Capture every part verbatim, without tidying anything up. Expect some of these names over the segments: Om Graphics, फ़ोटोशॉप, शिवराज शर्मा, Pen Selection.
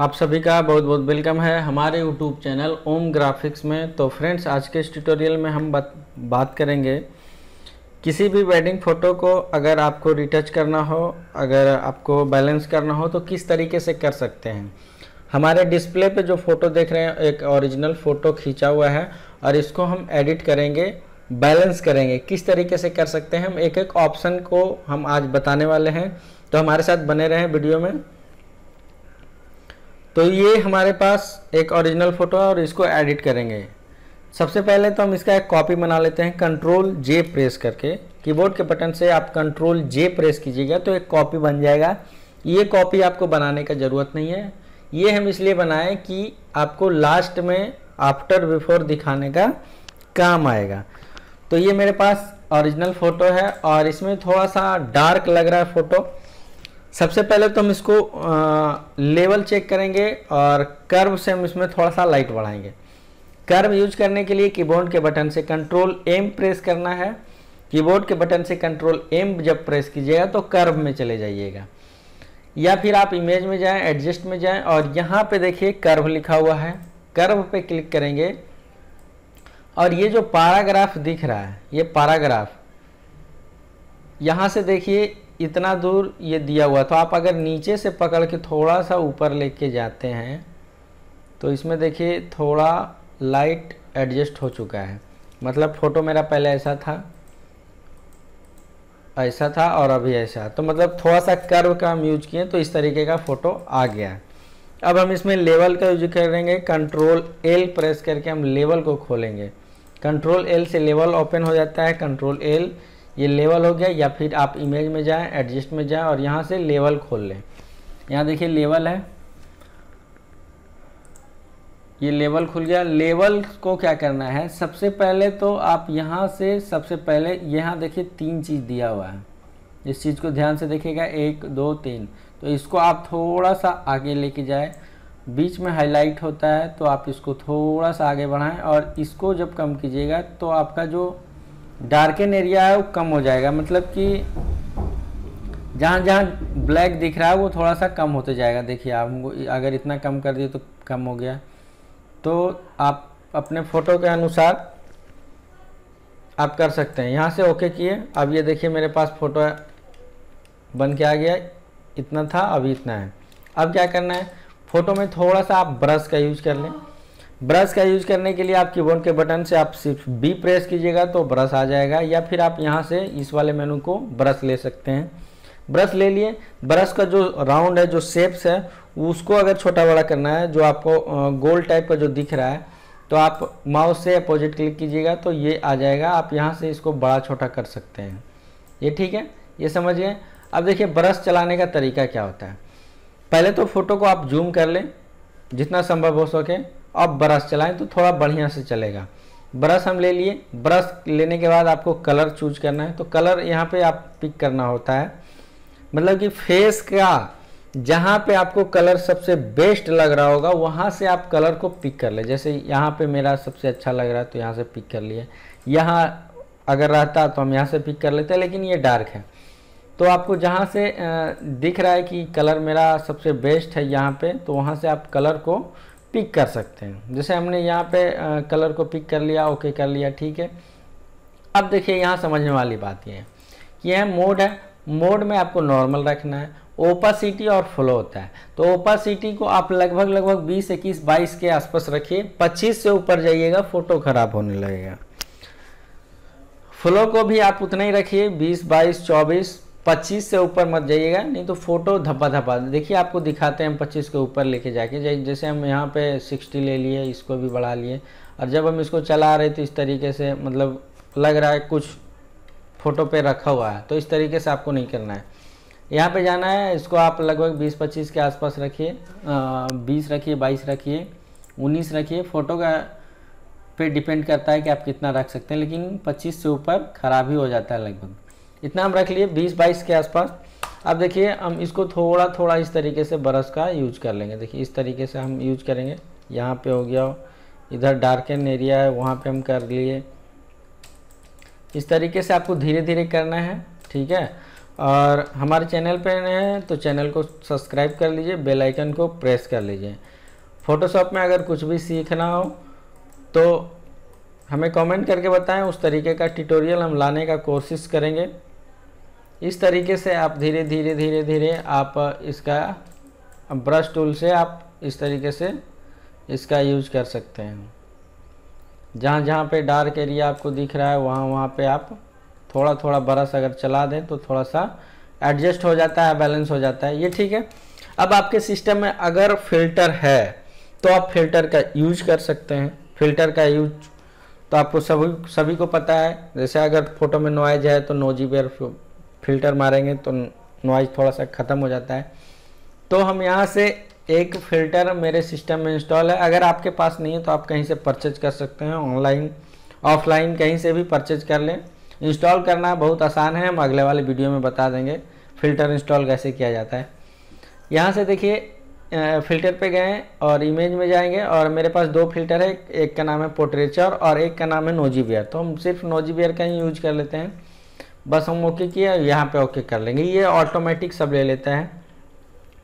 आप सभी का बहुत बहुत वेलकम है हमारे यूट्यूब चैनल ओम ग्राफिक्स में। तो फ्रेंड्स, आज के इस ट्यूटोरियल में हम बात बात करेंगे किसी भी वेडिंग फ़ोटो को अगर आपको रिटच करना हो, अगर आपको बैलेंस करना हो तो किस तरीके से कर सकते हैं। हमारे डिस्प्ले पे जो फ़ोटो देख रहे हैं एक ओरिजिनल फ़ोटो खींचा हुआ है और इसको हम एडिट करेंगे, बैलेंस करेंगे, किस तरीके से कर सकते हैं। हम एक एक ऑप्शन को हम आज बताने वाले हैं, तो हमारे साथ बने रहें वीडियो में। तो ये हमारे पास एक ओरिजिनल फ़ोटो है और इसको एडिट करेंगे। सबसे पहले तो हम इसका एक कॉपी बना लेते हैं कंट्रोल जे प्रेस करके। कीबोर्ड के बटन से आप कंट्रोल जे प्रेस कीजिएगा तो एक कॉपी बन जाएगा। ये कॉपी आपको बनाने का ज़रूरत नहीं है, ये हम इसलिए बनाएं कि आपको लास्ट में आफ्टर बिफोर दिखाने का काम आएगा। तो ये मेरे पास ओरिजिनल फ़ोटो है और इसमें थोड़ा सा डार्क लग रहा है फ़ोटो। सबसे पहले तो हम इसको आ, लेवल चेक करेंगे और कर्व से हम इसमें थोड़ा सा लाइट बढ़ाएंगे। कर्व यूज करने के लिए कीबोर्ड के बटन से कंट्रोल एम प्रेस करना है। कीबोर्ड के बटन से कंट्रोल एम जब प्रेस कीजिएगा तो कर्व में चले जाइएगा, या फिर आप इमेज में जाएं, एडजस्ट में जाएं और यहाँ पे देखिए कर्व लिखा हुआ है, कर्व पे क्लिक करेंगे और ये जो पैराग्राफ दिख रहा है, ये पैराग्राफ यहाँ से देखिए इतना दूर ये दिया हुआ। तो आप अगर नीचे से पकड़ के थोड़ा सा ऊपर लेके जाते हैं तो इसमें देखिए थोड़ा लाइट एडजस्ट हो चुका है। मतलब फ़ोटो मेरा पहले ऐसा था, ऐसा था और अभी ऐसा, तो मतलब थोड़ा सा कर्व का हम यूज किए तो इस तरीके का फ़ोटो आ गया। अब हम इसमें लेवल का यूज करेंगे। कंट्रोल एल प्रेस करके हम लेवल को खोलेंगे। कंट्रोल एल से लेवल ओपन हो जाता है। कंट्रोल एल, ये लेवल हो गया, या फिर आप इमेज में जाएं, एडजस्ट में जाएं और यहाँ से लेवल खोल लें। यहाँ देखिए लेवल है, ये लेवल खुल गया। लेवल को क्या करना है, सबसे पहले तो आप यहाँ से, सबसे पहले यहाँ देखिए तीन चीज़ दिया हुआ है, इस चीज़ को ध्यान से देखिएगा, एक दो तीन। तो इसको आप थोड़ा सा आगे लेके जाए, बीच में हाईलाइट होता है तो आप इसको थोड़ा सा आगे बढ़ाएं और इसको जब कम कीजिएगा तो आपका जो डार्कन एरिया है वो कम हो जाएगा। मतलब कि जहाँ जहाँ ब्लैक दिख रहा है वो थोड़ा सा कम होते जाएगा। देखिए आप अगर इतना कम कर दिए तो कम हो गया। तो आप अपने फ़ोटो के अनुसार आप कर सकते हैं। यहाँ से ओके किए, अब ये देखिए मेरे पास फ़ोटो बन के आ गया। इतना था, अभी इतना है। अब क्या करना है, फ़ोटो में थोड़ा सा आप ब्रश का यूज़ कर लें। ब्रश का यूज़ करने के लिए आप कीबोर्ड के बटन से आप सिर्फ बी प्रेस कीजिएगा तो ब्रश आ जाएगा, या फिर आप यहाँ से इस वाले मेनू को ब्रश ले सकते हैं। ब्रश ले लिए। ब्रश का जो राउंड है, जो शेप्स है, उसको अगर छोटा बड़ा करना है, जो आपको गोल टाइप का जो दिख रहा है, तो आप माउस से अपोजिट क्लिक कीजिएगा तो ये आ जाएगा। आप यहाँ से इसको बड़ा छोटा कर सकते हैं। ये ठीक है, ये समझिए। अब देखिए ब्रश चलाने का तरीका क्या होता है। पहले तो फ़ोटो को आप जूम कर लें जितना संभव हो सके, अब ब्रश चलाएं तो थोड़ा बढ़िया से चलेगा। ब्रश हम ले लिए। ब्रश लेने के बाद आपको कलर चूज करना है। तो कलर यहाँ पे आप पिक करना होता है, मतलब कि फेस का जहाँ पे आपको कलर सबसे बेस्ट लग रहा होगा वहाँ से आप कलर को पिक कर ले। जैसे यहाँ पे मेरा सबसे अच्छा लग रहा है तो यहाँ से पिक कर लिए। यहाँ अगर रहता तो हम यहाँ से पिक कर लेते, लेकिन ये डार्क है तो आपको जहाँ से दिख रहा है कि कलर मेरा सबसे बेस्ट है यहाँ पर, तो वहाँ से आप कलर को पिक कर सकते हैं। जैसे हमने यहाँ पे आ, कलर को पिक कर लिया, ओके कर लिया, ठीक है। अब देखिए यहाँ समझने वाली बात ये है कि यह मोड है। मोड में आपको नॉर्मल रखना है। ओपासिटी और फ्लो होता है, तो ओपासिटी को आप लगभग लगभग बीस इक्कीस बाईस के आसपास रखिए। पच्चीस से ऊपर जाइएगा फ़ोटो खराब होने लगेगा। फ्लो को भी आप उतना ही रखिए, बीस बाईस चौबीस पच्चीस से ऊपर मत जाइएगा, नहीं तो फोटो धब्बा धब्बा। देखिए आपको दिखाते हैं हम पच्चीस के ऊपर लेके जाके, जैसे हम यहाँ पे साठ ले लिए, इसको भी बढ़ा लिए और जब हम इसको चला रहे तो इस तरीके से मतलब लग रहा है कुछ फ़ोटो पे रखा हुआ है। तो इस तरीके से आपको नहीं करना है, यहाँ पे जाना है। इसको आप लगभग बीस पच्चीस के आसपास रखिए, बीस रखिए, बाईस रखिए, उन्नीस रखिए। फ़ोटो का पे डिपेंड करता है कि आप कितना रख सकते हैं, लेकिन पच्चीस से ऊपर ख़राब ही हो जाता है। लगभग इतना हम रख लिए, बीस बाईस के आसपास। अब देखिए हम इसको थोड़ा थोड़ा इस तरीके से ब्रश का यूज कर लेंगे। देखिए इस तरीके से हम यूज करेंगे। यहाँ पे हो गया, इधर डार्कन एरिया है वहाँ पे हम कर लिए। इस तरीके से आपको धीरे धीरे करना है, ठीक है। और हमारे चैनल पे नए हैं तो चैनल को सब्सक्राइब कर लीजिए, बेल आइकन को प्रेस कर लीजिए। फ़ोटोशॉप में अगर कुछ भी सीखना हो तो हमें कमेंट करके बताएं, उस तरीके का ट्यूटोरियल हम लाने का कोशिश करेंगे। इस तरीके से आप धीरे धीरे धीरे धीरे आप इसका ब्रश टूल से आप इस तरीके से इसका यूज कर सकते हैं। जहाँ जहाँ पे डार्क एरिया आपको दिख रहा है वहाँ वहाँ पे आप थोड़ा थोड़ा ब्रश अगर चला दें तो थोड़ा सा एडजस्ट हो जाता है, बैलेंस हो जाता है, ये ठीक है। अब आपके सिस्टम में अगर फिल्टर है तो आप फिल्टर का यूज कर सकते हैं। फिल्टर का यूज तो आपको सभी सभी को पता है, जैसे अगर फोटो में नॉइज़ है तो नॉइज़ी बेयर फिल्टर मारेंगे तो नॉइज़ थोड़ा सा ख़त्म हो जाता है। तो हम यहाँ से एक फ़िल्टर मेरे सिस्टम में इंस्टॉल है, अगर आपके पास नहीं है तो आप कहीं से परचेज कर सकते हैं, ऑनलाइन ऑफलाइन कहीं से भी परचेज कर लें। इंस्टॉल करना बहुत आसान है, हम अगले वाले वीडियो में बता देंगे फ़िल्टर इंस्टॉल कैसे किया जाता है। यहाँ से देखिए फ़िल्टर पे गए और इमेज में जाएंगे और मेरे पास दो फिल्टर है, एक का नाम है पोर्ट्रेचर और एक का नाम है नॉइज़ी बेयर। तो हम सिर्फ नॉइज़ी बेयर का ही यूज कर लेते हैं, बस हम ओके किया यहाँ पे ओके कर लेंगे, ये ऑटोमेटिक सब ले लेता है।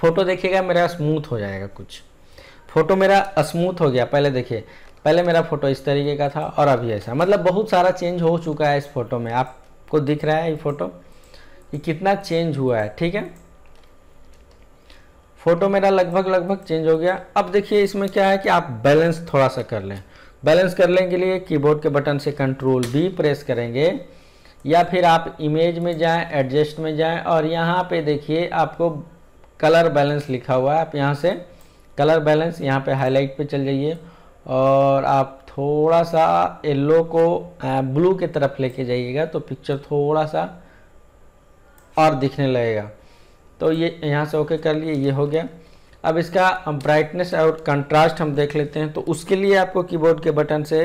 फ़ोटो देखिएगा मेरा स्मूथ हो जाएगा, कुछ फ़ोटो मेरा स्मूथ हो गया। पहले देखिए, पहले मेरा फ़ोटो इस तरीके का था और अभी ऐसा, मतलब बहुत सारा चेंज हो चुका है इस फ़ोटो में। आपको दिख रहा है ये फ़ोटो ये कितना चेंज हुआ है, ठीक है। फ़ोटो मेरा लगभग लगभग चेंज हो गया। अब देखिए इसमें क्या है कि आप बैलेंस थोड़ा सा कर लें। बैलेंस करने के लिए कीबोर्ड के बटन से कंट्रोल बी प्रेस करेंगे या फिर आप इमेज में जाएं, एडजस्ट में जाएं और यहाँ पे देखिए आपको कलर बैलेंस लिखा हुआ है। आप यहाँ से कलर बैलेंस यहाँ पे हाईलाइट पे चल जाइए और आप थोड़ा सा येलो को ब्लू की तरफ लेके जाइएगा तो पिक्चर थोड़ा सा और दिखने लगेगा। तो ये यहाँ से ओके कर लिए, ये हो गया। अब इसका ब्राइटनेस और कंट्रास्ट हम देख लेते हैं। तो उसके लिए आपको कीबोर्ड के बटन से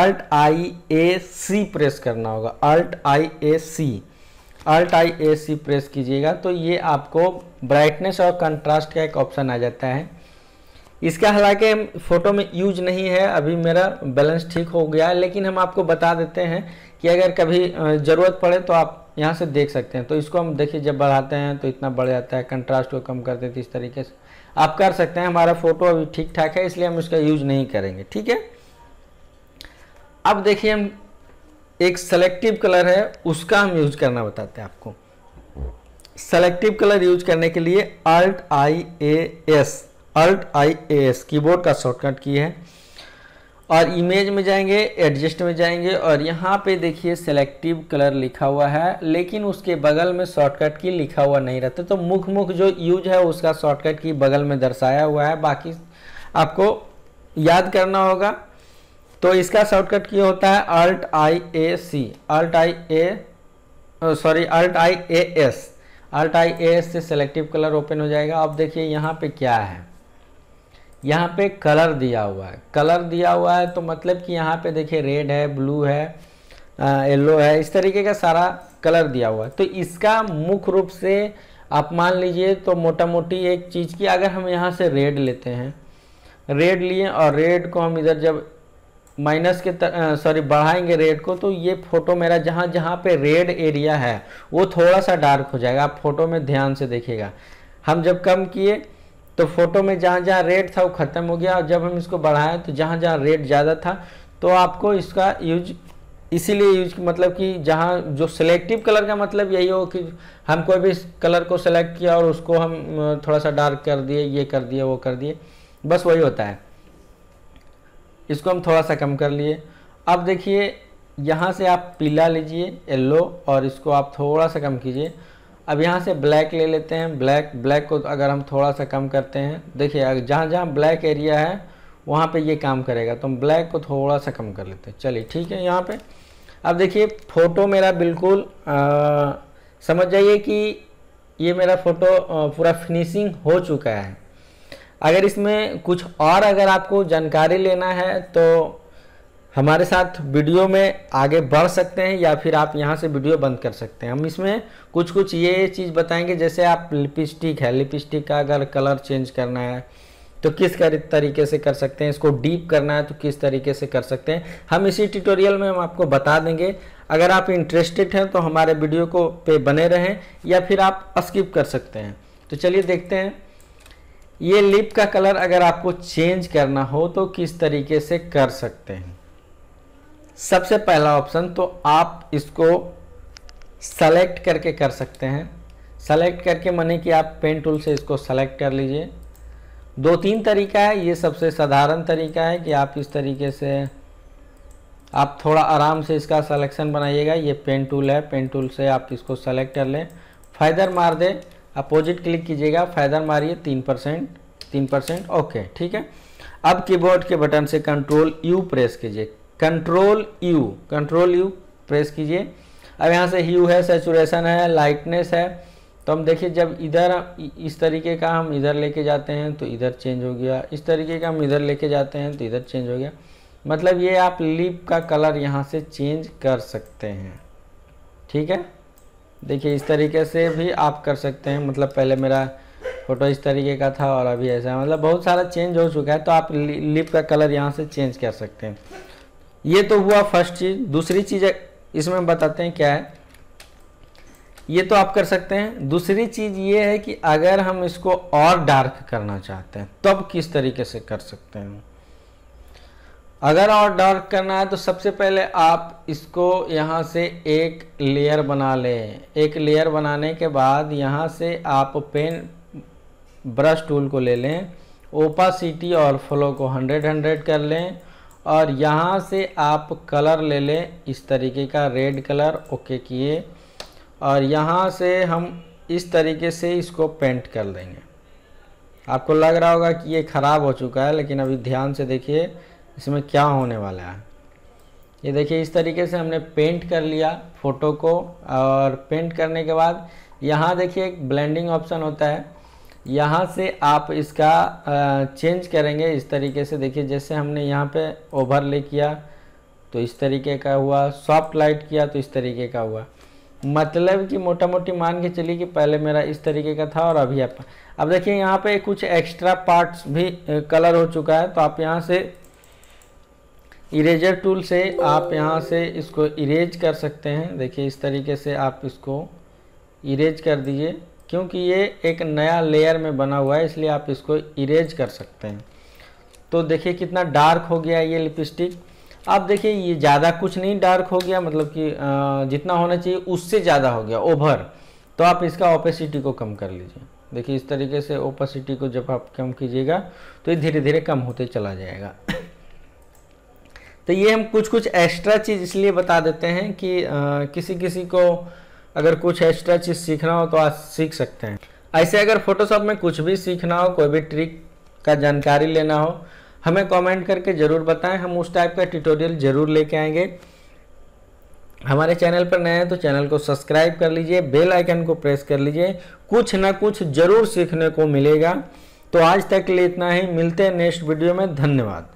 alt I A C press करना होगा, alt I A C alt I A C press कीजिएगा तो ये आपको ब्राइटनेस और कंट्रास्ट का एक ऑप्शन आ जाता है। इसका हालांकि फ़ोटो में यूज नहीं है, अभी मेरा बैलेंस ठीक हो गया, लेकिन हम आपको बता देते हैं कि अगर कभी ज़रूरत पड़े तो आप यहाँ से देख सकते हैं। तो इसको हम देखिए जब बढ़ाते हैं तो इतना बढ़ जाता है, कंट्रास्ट को कम करते थे, इस तरीके से आप कर सकते हैं। हमारा फ़ोटो अभी ठीक ठाक है इसलिए हम इसका यूज नहीं करेंगे, ठीक है। अब देखिए हम एक सेलेक्टिव कलर है उसका हम यूज करना बताते हैं आपको। सेलेक्टिव कलर यूज करने के लिए alt I A S alt I A S keyboard का शॉर्टकट की है और इमेज में जाएंगे, एडजस्ट में जाएंगे और यहाँ पे देखिए सेलेक्टिव कलर लिखा हुआ है, लेकिन उसके बगल में शॉर्टकट की लिखा हुआ नहीं रहता। तो मुख मुख जो यूज है उसका शॉर्टकट की बगल में दर्शाया हुआ है, बाकी आपको याद करना होगा। तो इसका शॉर्टकट की होता है alt I A C alt I A sorry alt I A S alt I A S से सेलेक्टिव कलर ओपन हो जाएगा। अब देखिए यहाँ पर क्या है, यहाँ पे कलर दिया हुआ है। कलर दिया हुआ है तो मतलब कि यहाँ पे देखिए रेड है, ब्लू है, येलो है, इस तरीके का सारा कलर दिया हुआ है। तो इसका मुख्य रूप से आप मान लीजिए तो मोटा मोटी एक चीज़ की, अगर हम यहाँ से रेड लेते हैं, रेड लिए और रेड को हम इधर जब माइनस के सॉरी बढ़ाएंगे रेड को तो ये फ़ोटो मेरा जहाँ जहाँ पे रेड एरिया है वो थोड़ा सा डार्क हो जाएगा। आप फोटो में ध्यान से देखिएगा, हम जब कम किए तो फोटो में जहाँ जहाँ रेड था वो ख़त्म हो गया और जब हम इसको बढ़ाएं तो जहाँ जहाँ रेड ज़्यादा था। तो आपको इसका यूज इसीलिए यूज मतलब कि जहाँ जो सिलेक्टिव कलर का मतलब यही हो कि हम कोई भी कलर को सेलेक्ट किया और उसको हम थोड़ा सा डार्क कर दिए, ये कर दिए, वो कर दिए, बस वही होता है। इसको हम थोड़ा सा कम कर लिए। अब देखिए यहाँ से आप पीला लीजिए, येल्लो, और इसको आप थोड़ा सा कम कीजिए। अब यहाँ से ब्लैक ले लेते हैं, ब्लैक ब्लैक को अगर हम थोड़ा सा कम करते हैं, देखिए जहाँ जहाँ ब्लैक एरिया है वहाँ पे ये काम करेगा। तो हम ब्लैक को थोड़ा सा कम कर लेते हैं, चलिए ठीक है यहाँ पे। अब देखिए फ़ोटो मेरा बिल्कुल आ, समझ जाइए कि ये मेरा फ़ोटो पूरा फिनिशिंग हो चुका है। अगर इसमें कुछ और अगर आपको जानकारी लेना है तो हमारे साथ वीडियो में आगे बढ़ सकते हैं या फिर आप यहाँ से वीडियो बंद कर सकते हैं। हम इसमें कुछ कुछ ये चीज़ बताएंगे, जैसे आप लिपस्टिक है, लिपस्टिक का अगर कलर चेंज करना है तो किस तरीके से कर सकते हैं, इसको डीप करना है तो किस तरीके से कर सकते हैं, हम इसी ट्यूटोरियल में हम आपको बता देंगे। अगर आप इंटरेस्टेड हैं तो हमारे वीडियो को पे बने रहें या फिर आप स्किप कर सकते हैं। तो चलिए देखते हैं, ये लिप का कलर अगर आपको चेंज करना हो तो किस तरीके से कर सकते हैं। सबसे पहला ऑप्शन तो आप इसको सेलेक्ट करके कर सकते हैं। सेलेक्ट करके माने कि आप पेन टूल से इसको सेलेक्ट कर लीजिए। दो तीन तरीका है, ये सबसे साधारण तरीका है कि आप इस तरीके से आप थोड़ा आराम से इसका सिलेक्शन बनाइएगा। ये पेन टूल है, पेन टूल से आप इसको सेलेक्ट कर लें, फाइदर मार दें, अपोजिट क्लिक कीजिएगा, फाइदर मारिए तीन परसेंट तीन परसेंट, ओके ठीक है। अब कीबोर्ड के बटन से कंट्रोल यू प्रेस कीजिए, control U control U press कीजिए। अब यहाँ से ह्यू है, सेचुरेशन है, लाइटनेस है। तो हम देखिए जब इधर इस तरीके का हम इधर लेके जाते हैं तो इधर चेंज हो गया, इस तरीके का हम इधर लेके जाते हैं तो इधर चेंज हो गया। मतलब ये आप लिप का कलर यहाँ से चेंज कर सकते हैं, ठीक है। देखिए इस तरीके से भी आप कर सकते हैं। मतलब पहले मेरा फोटो इस तरीके का था और अभी ऐसा, मतलब बहुत सारा चेंज हो चुका है। तो आप लिप का कलर यहाँ से चेंज कर सकते हैं। ये तो हुआ फर्स्ट चीज़। दूसरी चीज़ इसमें बताते हैं क्या है, ये तो आप कर सकते हैं। दूसरी चीज़ ये है कि अगर हम इसको और डार्क करना चाहते हैं तब किस तरीके से कर सकते हैं। अगर और डार्क करना है तो सबसे पहले आप इसको यहाँ से एक लेयर बना लें। एक लेयर बनाने के बाद यहाँ से आप पेन ब्रश टूल को ले लें, ओपासिटी और फ्लो को हंड्रेड हंड्रेड कर लें और यहाँ से आप कलर ले लें इस तरीके का रेड कलर, ओके किए। और यहाँ से हम इस तरीके से इसको पेंट कर देंगे। आपको लग रहा होगा कि ये ख़राब हो चुका है, लेकिन अभी ध्यान से देखिए इसमें क्या होने वाला है। ये देखिए इस तरीके से हमने पेंट कर लिया फ़ोटो को। और पेंट करने के बाद यहाँ देखिए एक ब्लेंडिंग ऑप्शन होता है, यहाँ से आप इसका चेंज करेंगे। इस तरीके से देखिए जैसे हमने यहाँ पे ओवरले किया तो इस तरीके का हुआ, सॉफ्ट लाइट किया तो इस तरीके का हुआ। मतलब कि मोटा मोटी मान के चलिए कि पहले मेरा इस तरीके का था और अभी आप अब देखिए यहाँ पे कुछ एक्स्ट्रा पार्ट्स भी कलर हो चुका है। तो आप यहाँ से इरेजर टूल से आप यहाँ से इसको इरेज कर सकते हैं। देखिए इस तरीके से आप इसको इरेज कर दीजिए, क्योंकि ये एक नया लेयर में बना हुआ है इसलिए आप इसको इरेज कर सकते हैं। तो देखिए कितना डार्क हो गया ये लिपस्टिक। अब देखिए ये ज़्यादा कुछ नहीं डार्क हो गया, मतलब कि जितना होना चाहिए उससे ज़्यादा हो गया ओवर। तो आप इसका ओपेसिटी को कम कर लीजिए। देखिए इस तरीके से ओपेसिटी को जब आप कम कीजिएगा तो ये धीरे धीरे कम होते चला जाएगा। तो ये हम कुछ कुछ एक्स्ट्रा चीज़ इसलिए बता देते हैं कि आ, किसी किसी को अगर कुछ एक्स्ट्रा चीज़ सीखना हो तो आप सीख सकते हैं। ऐसे अगर फोटोशॉप में कुछ भी सीखना हो, कोई भी ट्रिक का जानकारी लेना हो, हमें कमेंट करके ज़रूर बताएं। हम उस टाइप का ट्यूटोरियल ज़रूर लेके आएंगे। हमारे चैनल पर नए हैं तो चैनल को सब्सक्राइब कर लीजिए, बेल आइकन को प्रेस कर लीजिए, कुछ ना कुछ ज़रूर सीखने को मिलेगा। तो आज तक के लिए इतना ही, मिलते हैं नेक्स्ट वीडियो में, धन्यवाद।